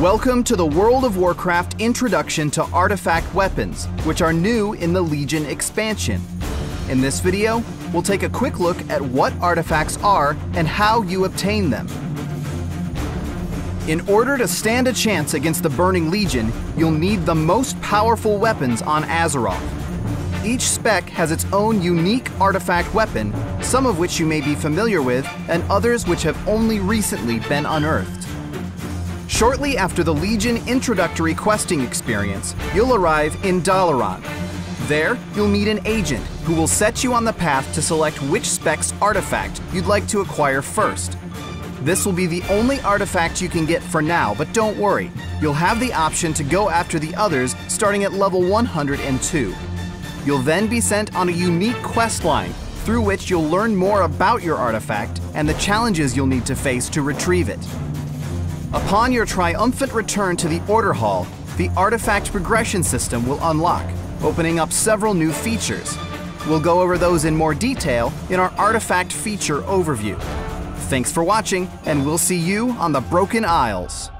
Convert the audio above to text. Welcome to the World of Warcraft introduction to artifact weapons, which are new in the Legion expansion. In this video, we'll take a quick look at what artifacts are and how you obtain them. In order to stand a chance against the Burning Legion, you'll need the most powerful weapons on Azeroth. Each spec has its own unique artifact weapon, some of which you may be familiar with, and others which have only recently been unearthed. Shortly after the Legion introductory questing experience, you'll arrive in Dalaran. There, you'll meet an agent who will set you on the path to select which spec's artifact you'd like to acquire first. This will be the only artifact you can get for now, but don't worry. You'll have the option to go after the others starting at level 102. You'll then be sent on a unique quest line through which you'll learn more about your artifact and the challenges you'll need to face to retrieve it. Upon your triumphant return to the Order Hall, the Artifact Progression System will unlock, opening up several new features. We'll go over those in more detail in our Artifact Feature Overview. Thanks for watching, and we'll see you on the Broken Isles.